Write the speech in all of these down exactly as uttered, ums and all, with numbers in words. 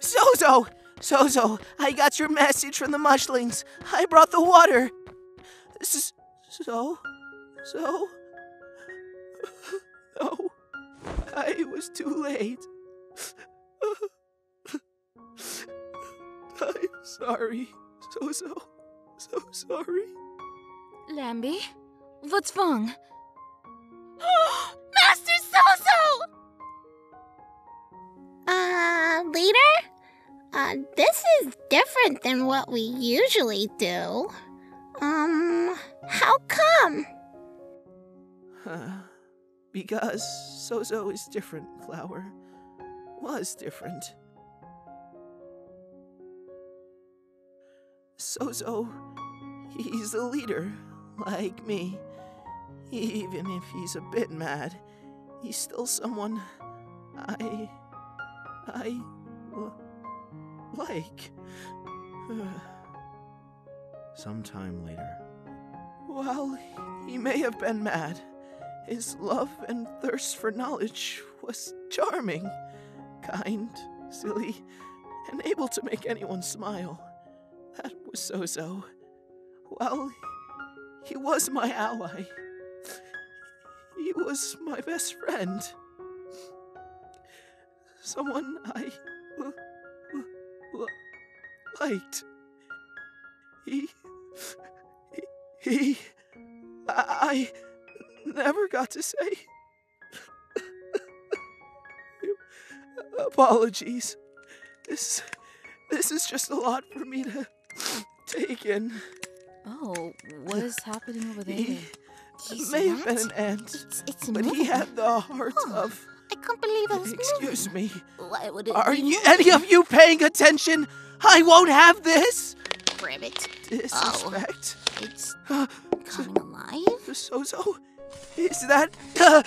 Sozo! Sozo, I got your message from the mushlings. I brought the water. S so? So? No. I was too late. I'm sorry, Sozo. So sorry. Lambie, what's wrong? Master Sozo! Uh, leader? Uh, this is different than what we usually do. Um, how come? Huh. Because Sozo is different, Flower. Was different. Sozo, he's a leader, like me. Even if he's a bit mad, he's still someone I... I... like. Sometime later. While he may have been mad, his love and thirst for knowledge was charming, kind, silly, and able to make anyone smile. That was Sozo. While he was my ally, he was my best friend. Someone I l l l liked. He, he, he, I never got to say. Apologies. This, this is just a lot for me to take in. Oh, what is happening over there? He, It may have been an ant, it's, it's but moving. He had the heart oh, of... I can't believe I was Excuse moving. me. Why would it Are you, any of you paying attention? I won't have this! Grab it. Disrespect. Oh, it's coming alive? Sozo? Is that... Uh...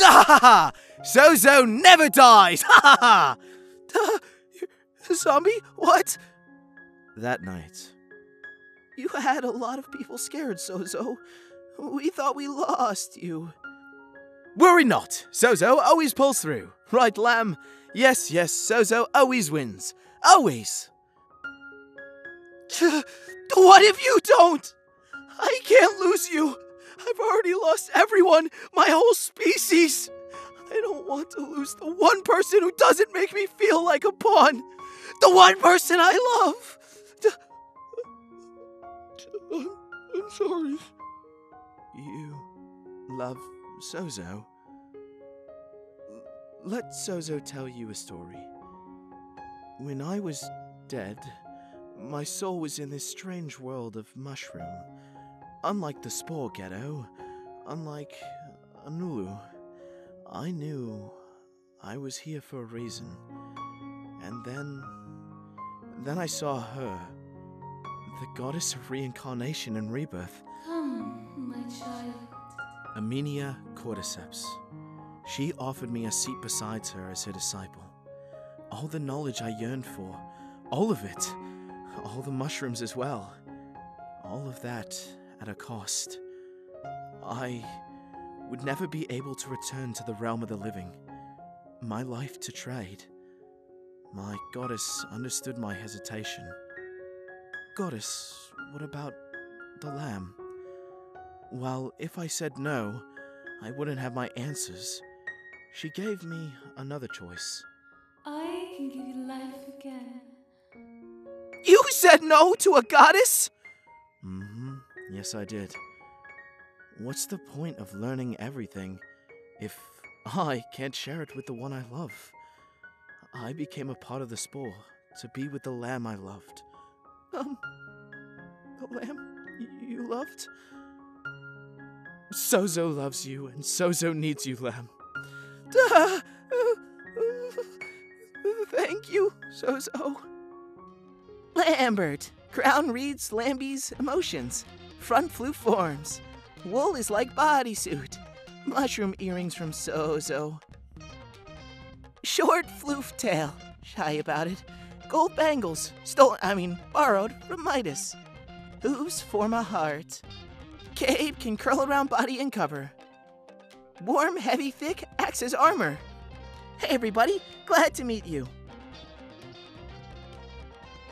Ah, Sozo never dies! Ha ha ha! Zombie? What? That night... You had a lot of people scared, Sozo. We thought we lost you. Worry not. Sozo always pulls through. Right, Lamb? Yes, yes, Sozo always wins. Always. What if you don't? I can't lose you. I've already lost everyone, my whole species. I don't want to lose the one person who doesn't make me feel like a pawn. The one person I love. I'm, I'm sorry. You love Sozo? Let Sozo tell you a story. When I was dead, my soul was in this strange world of mushroom. Unlike the Spore Ghetto, unlike Anulu, I knew I was here for a reason. And then... Then I saw her. The goddess of reincarnation and rebirth. Come, my child. Amenia Cordyceps. She offered me a seat beside her as her disciple. All the knowledge I yearned for, all of it, all the mushrooms as well. All of that at a cost. I would never be able to return to the realm of the living. My life to trade. My goddess understood my hesitation. Goddess, what about the lamb? Well, if I said no, I wouldn't have my answers. She gave me another choice. I can give you life again. You said no to a goddess? Mm-hmm. Yes, I did. What's the point of learning everything if I can't share it with the one I love? I became a part of the spore to be with the lamb I loved. Um, the lamb you loved? Sozo loves you, and Sozo needs you, Lamb. Duh. Thank you, Sozo. Lambert. Crown reads Lambie's emotions. Front flute forms. Wool is like bodysuit. Mushroom earrings from Sozo. Short floof tail. Shy about it. Gold bangles, stolen, I mean, borrowed from Midas. Hooves form a heart. Cape can curl around body and cover. Warm, heavy, thick, acts as armor. Hey everybody, glad to meet you.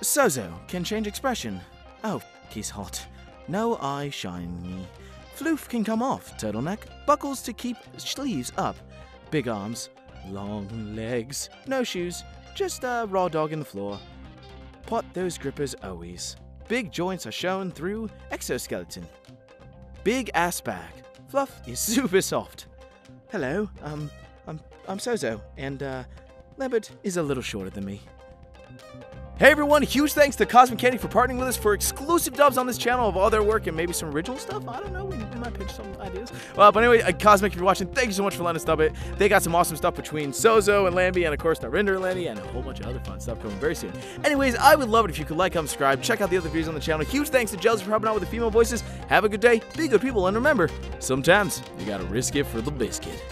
Sozo can change expression. Oh, he's hot. No eye shiny. Floof can come off, turtleneck. Buckles to keep sleeves up. Big arms. Long legs. No shoes. Just a raw dog in the floor. Pot those grippers always. Big joints are shown through exoskeleton. Big ass bag. Fluff is super soft. Hello, um, I'm, I'm Sozo, and uh, Lambert is a little shorter than me. Hey everyone, huge thanks to Cosmic Candy for partnering with us for exclusive dubs on this channel of all their work and maybe some original stuff. I don't know, we might pitch some ideas. Well, but anyway, uh, Cosmic, if you're watching, thank you so much for letting us dub it. They got some awesome stuff between Sozo and Lambie and, of course, Narinder and Lambie and a whole bunch of other fun stuff coming very soon. Anyways, I would love it if you could like, comment, subscribe, check out the other videos on the channel. Huge thanks to Jelzyart for helping out with the female voices. Have a good day, be good people, and remember, sometimes you gotta risk it for the biscuit.